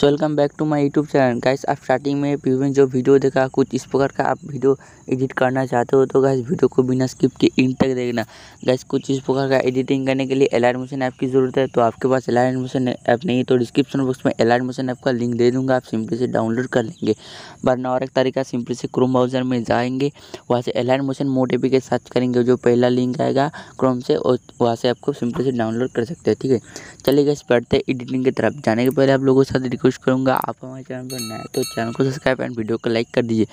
So welcome back to my YouTube channel. Guys आप starting में preview में जो वीडियो देखा कुछ इस प्रकार का आप वीडियो एडिट करना चाहते हो तो गाइस वीडियो को बिना स्किप के एंड तक देखना। गाइस कुछ इस प्रकार का एडिटिंग करने के लिए एलाइट मोशन ऐप की ज़रूरत है। तो आपके पास एलाइट मोशन ऐप नहीं है तो डिस्क्रिप्शन बॉक्स में एलाइट मोशन ऐप का लिंक दे दूँगा, आप सिंपली से डाउनलोड कर लेंगे। वरना और एक तरीका, सिंपली से क्रोम ब्राउज़र में जाएंगे, वहाँ से Alight motion mod APK search करेंगे, जो पहला लिंक आएगा क्रोम से, और वहाँ से आपको सिंपली से डाउनलोड कर सकते हैं। ठीक है, चलिए गाइस बढ़ते हैं एडिटिंग की तरफ। जाने के पहले आप लोगों के साथ कुछ करूँगा, आप हमारे चैनल पर नए तो चैनल को सब्सक्राइब एंड वीडियो को लाइक कर दीजिए।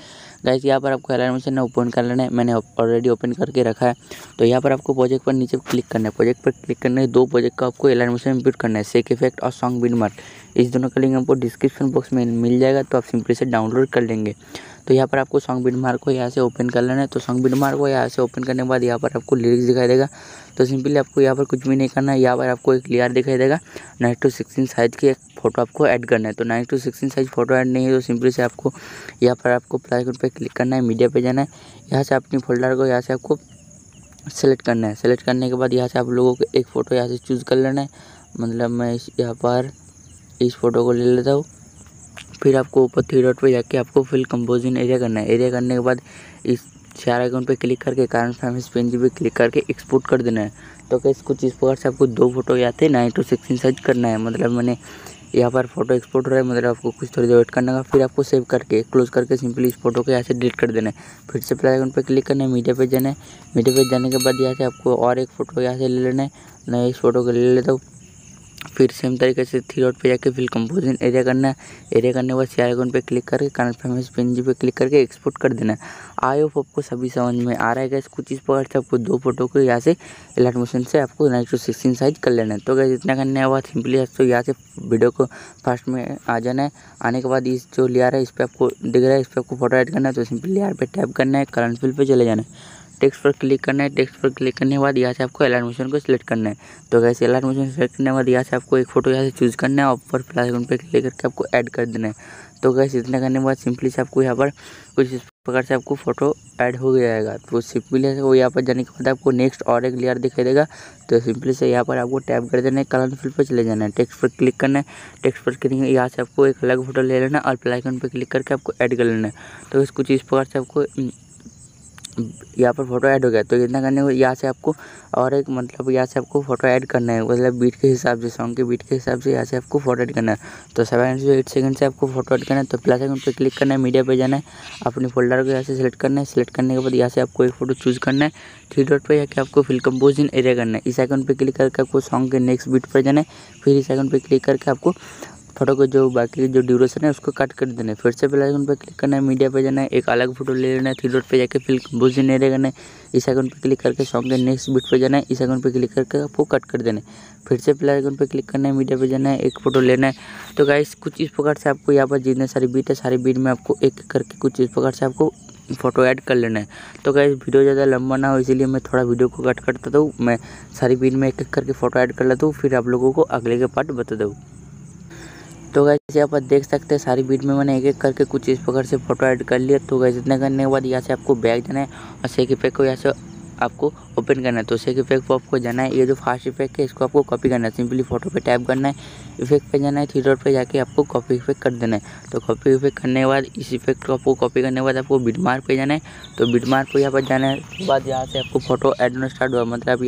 गाइस यहाँ पर आपको एलाइट मोशन ओपन कर लेना है, मैंने ऑलरेडी ओपन करके रखा है। तो यहाँ पर आपको प्रोजेक्ट पर नीचे क्लिक करना है। प्रोजेक्ट पर क्लिक करने दो प्रोजेक्ट को आपको एलाइट मोशन इम्पोर्ट करना है, शेक इफेक्ट और सॉन्ग बीटमार्क। इस दोनों का लिंक आपको डिस्क्रिप्शन बॉक्स में मिल जाएगा, तो आप सिंपली से डाउनलोड कर लेंगे। तो यहाँ पर आपको सॉन्ग बीटमार्क को यहाँ से ओपन कर लेना है। तो सॉन्ग बीटमार्क को यहाँ से ओपन करने के बाद यहाँ पर आपको लिरिक्स दिखाई देगा। तो सिंपली आपको यहाँ पर कुछ भी नहीं करना है। यहाँ पर आपको एक लेयर दिखाई देगा, 9:16 साइज की एक फ़ोटो आपको ऐड करना है। तो 9:16 साइज फ़ोटो ऐड नहीं है तो सिंपली से आपको यहाँ पर आपको प्लस आइकन पर क्लिक करना है, मीडिया पे जाना है, यहाँ से अपनी फोल्डर को यहाँ से आपको सेलेक्ट करना है। सेलेक्ट करने के बाद यहाँ से आप लोगों को एक फ़ोटो यहाँ से चूज़ कर लेना है। मतलब मैं यहाँ पर इस फोटो को ले लेता हूँ। फिर आपको ऊपर 3 डॉट पे जाके आपको फिल कंपोजिंग एरिया करना है। एरिया करने के बाद इस 4 आइकन पे क्लिक करके कारण फैमिस पेंजी पे क्लिक करके एक्सपोर्ट कर देना है। तो कैसे कुछ इस प्रकार से आपको दो फोटो यहाँ थे 9:16 साइज करना है। मतलब मैंने यहाँ पर फोटो एक्सपोर्ट हो रहा है, मतलब आपको कुछ थोड़ी देर वेट करना होगा। फिर आपको सेव करके क्लोज करके सिंपली इस फोटो को यहाँ से डिलीट कर देना है। फिर से प्लस आइकन पे क्लिक करना है, मीडिया पे जाना है। मीडिया पे जाने के बाद यहाँ से आपको और एक फ़ोटो यहाँ से ले लेना है। मैं इस फोटो को ले लेता हूँ। फिर सेम तरीके से 3 डॉट पे जाके फिर कंपोजिंग एरिया करना है। एरिया करने के बाद 4 आइकन पे क्लिक करके कन्फर्मेशन पेंजी पे क्लिक करके एक्सपोर्ट कर देना है। आई होप आपको सभी समझ में आ रहा है। गैस कुछ इस प्रकार से आपको दो फोटो को यहाँ से एलाइट मोशन से आपको 9:16 साइज कर लेना है। तो गैस इतना करने के बाद सिंपली आपको यहाँ से वीडियो को फास्ट में आ जाना है। आने के बाद इस जो लेयर है इस पर आपको दिख रहा है, इस पर आपको फोटो ऐड करना है। तो सिंपली लेयर पर टैप करना है, करंट फिल पर चले जाना है, टेक्स्ट पर क्लिक करना है। टेक्स्ट पर क्लिक करने के बाद यहाँ से आपको एलाइट मोशन को सिलेक्ट करना है। तो कैसे एलाइट मोशन सेलेक्ट करने के बाद यहाँ से आपको एक फोटो यहाँ से चूज़ करना है और ऊपर प्लस आइकन पर क्लिक करके आपको ऐड कर देना है। तो कैसे इतना करने के बाद सिंपली से आपको यहाँ पर कुछ इस प्रकार से आपको फोटो ऐड हो जाएगा। तो सिंपली से वो यहाँ पर जाने के बाद आपको नेक्स्ट और एक लेयर दिखाई देगा। तो सिंपली से यहाँ पर आपको टैप कर देना है, कलर फील्ड पर चले जाना है, टेक्स्ट पर क्लिक करना है। टेक्स्ट पर क्लिक यहाँ से आपको एक अलग फोटो ले लेना है और प्लस आइकन पर क्लिक करके आपको ऐड कर लेना है। तो कुछ इस प्रकार से आपको यहाँ पर फोटो ऐड हो गया। तो इतना करने को यहाँ से आपको और एक मतलब यहाँ से आपको फोटो ऐड करना है, मतलब बीट के हिसाब से, सॉन्ग के बीट के हिसाब से यहाँ से आपको फोटो ऐड करना है। तो 7 से 8 सेकंड से आपको फोटो ऐड करना है। तो प्लस आइकन पे क्लिक करना है, मीडिया पे जाना है, अपने फोल्डर को यहाँ से सेलेक्ट करना है। सेलेक्ट करने के बाद यहाँ से आपको एक फोटो चूज़ करना है, 3 डॉट पर जाकर आपको फिल कंपोजिंग एरिया करना है। इस आइकन पर क्लिक करके आपको सॉन्ग के नेक्स्ट बीट पर जाना है। फिर इस आइकन पर क्लिक करके आपको फोटो को जो बाकी जो ड्यूरेशन है उसको कट कर देना है। फिर से प्लस आइकन पर क्लिक करना है, मीडिया पे जाना है, एक अलग फोटो ले लेना है, 3 डॉट पे जाके फिर कंपोजिंग एरिया करना है। इस आइकन पर क्लिक करके सॉन्ग के नेक्स्ट बीट पे जाना है। इस आइकन पर क्लिक करके आपको कट कर देना है। फिर से प्लस आइकन पर क्लिक करना है, मीडिया पे जाना है, एक फोटो लेना है। तो गाइस कुछ इस प्रकार से आपको यहाँ पर जितने सारी बीट है सारी बीट में आपको एक करके कुछ इस प्रकार से आपको फ़ोटो ऐड कर लेना है। तो गाइस वीडियो ज़्यादा लंबा ना हो इसीलिए मैं थोड़ा वीडियो को कट करता हूँ, मैं सारी बीट में एक एक करके फ़ोटो ऐड कर लेता हूँ, फिर आप लोगों को अगले के पार्ट बता दूँ। तो गाइस यहाँ पर देख सकते हैं सारी बीट में मैंने एक एक करके कुछ इस प्रकार से फोटो ऐड कर लिया। तो गाइस इतना करने के बाद यहाँ से आपको बैक जाना है और शेक इफेक्ट को यहाँ से आपको ओपन करना है। तो शेक इफेक्ट को आपको जाना है, ये जो फास्ट इफेक्ट है इसको आपको कॉपी करना है। सिंपली फोटो पे टैप करना है, इफेक्ट पे जाना है, 3 डॉट पे जाके आपको कॉपी इफेक्ट कर देना है। तो कॉपी इफेक्ट करने के बाद इस इफेक्ट को आपको कॉपी करने के बाद आपको बीटमार्क पे जाना है। तो बीटमार्क को यहाँ पर जाना है, उसके बाद यहाँ से आपको फोटो ऐड होना स्टार्ट हुआ। मतलब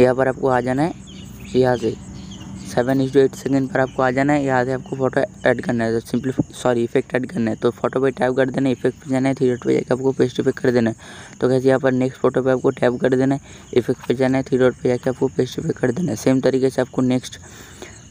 यहाँ पर आपको आ जाना है, यहाँ से 7:8 सेकेंड पर आपको आ जाना है। यहाँ से आपको फोटो ऐड करना है, तो सिंपली सॉरी इफेक्ट ऐड करना है। तो फोटो पे टैप कर देना है, इफेक्ट पे जाना है, 3 डॉट पे जाकर आपको पेस्ट इफेक्ट कर देना है। तो कैसे यहाँ पर नेक्स्ट फोटो पे आपको टैप कर देना है, इफेक्ट पे जाना है, 3 डॉट पे जाकर आपको पेस्ट इफेक्ट कर देना है। सेम तरीके से आपको नेक्स्ट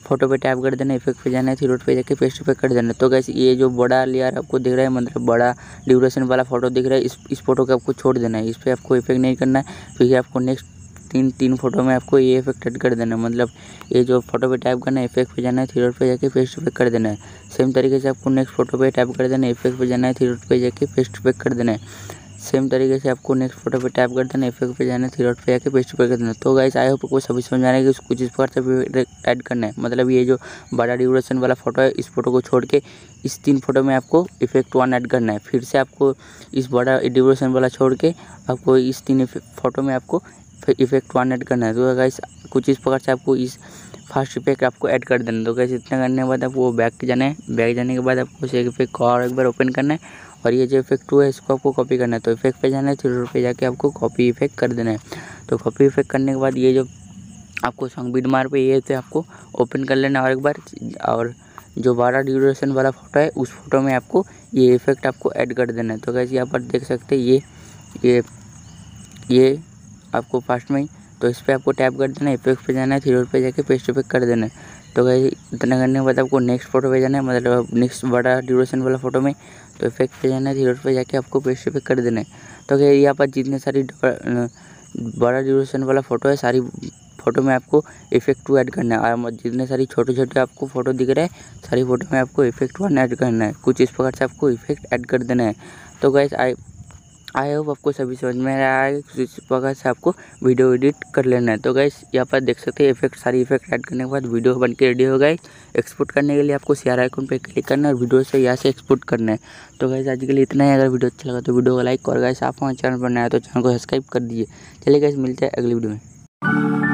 फोटो पे टैप कर देना है, इफेक्ट पे जाना है, 3 डॉट पे जाके पेस्ट पे कर देना है। तो कैसे ये जो बड़ा लेयर आपको दिख रहा है, मतलब बड़ा ड्यूरेशन वाला फोटो दिख रहा है, इस फोटो को आपको छोड़ देना है, इस पर आपको इफेक्ट नहीं करना है। फिर आपको नेक्स्ट तीन फोटो में आपको ये इफेक्ट ऐड कर देना है। मतलब ये जो फोटो पे टैप करना है, इफेक्ट पे जाना है, 3 डॉट पे जाके पेस्ट पे कर देना है। सेम तरीके से आपको नेक्स्ट फोटो पे टैप कर देना है, इफेक्ट पे जाना है, 3 डॉट पे जाके पेस्ट पे कर देना है। सेम तरीके से आपको नेक्स्ट फोटो पे टैप कर देना है, इफेक्ट पे जाना है, 3 डॉट पे जाके पेस्ट पे कर देना है। तो गाइस आई होप आपको सभी समझ आ रहा है कि कुछ इस प्रकार से ऐड करना है। मतलब ये जो बड़ा ड्यूरेशन वाला फोटो है इस फोटो को छोड़ के इस 3 फोटो में आपको इफेक्ट 1 ऐड करना है। फिर से आपको इस बड़ा ड्यूरेशन वाला छोड़ के आपको इस 3 फोटो में आपको इफेक्ट 1 ऐड करना है। तो गाइस कुछ इस प्रकार से आपको इस फर्स्ट इफेक्ट आपको ऐड कर देना। तो कैसे इतना करने के बाद आपको बैक के जाना है। बैक जाने के बाद आपको उस एक इफेक्ट को और एक बार ओपन करना है और ये जो इफेक्ट 2 है इसको आपको कॉपी करना है। तो इफेक्ट पे जाना है, थ्री पे जाके आपको कॉपी इफेक्ट कर देना है। तो कॉपी इफेक्ट करने के बाद ये जो आपको सॉन्ग बीट मार पे ये थे आपको ओपन कर लेना और एक बार, और जो 12 ड्यूरेशन वाला फ़ोटो है उस फोटो में आपको ये इफेक्ट आपको ऐड कर देना है। तो कैसे यहाँ पर देख सकते हैं ये आपको फर्स्ट में, तो इस पर आपको टैप कर देना है, इफेक्ट पे जाना है, थ्री पे जाके पेस्ट इफेक्ट कर देना है। तो कैसे इतना करने के बाद आपको नेक्स्ट फोटो पे जाना है, मतलब नेक्स्ट बड़ा ड्यूरेशन वाला फोटो में। तो इफेक्ट पे जाना है, थ्री पे जाके आपको पेस्ट इफेक्ट कर देना है। तो कैसे यहाँ पर जितने सारी बड़ा ड्यूरेशन वाला फ़ोटो है सारी फ़ोटो में आपको इफेक्ट 2 ऐड करना है, और जितने सारी छोटे छोटे आपको फ़ोटो दिख रहे हैं सारी फ़ोटो में आपको इफेक्ट 1 ऐड करना है। कुछ इस प्रकार से आपको इफेक्ट ऐड कर देना है। तो गाइस आई होप आपको सभी समझ में आया है कि इस प्रकार से आपको वीडियो एडिट कर लेना है। तो गाइस यहाँ पर देख सकते हैं इफेक्ट सारी इफेक्ट ऐड करने के बाद वीडियो बन के रेडी हो गई। एक्सपोर्ट करने के लिए आपको शेयर आइकन पे क्लिक करना है और वीडियो से यहाँ से एक्सपोर्ट करना है। तो गाइस आज के लिए इतना ही। अगर वीडियो अच्छा लगा तो वीडियो को लाइक और गाइस आप हमारे चैनल पर नए हो तो चैनल को सब्सक्राइब कर दीजिए। चलिए गाइस मिलते हैं अगली वीडियो में।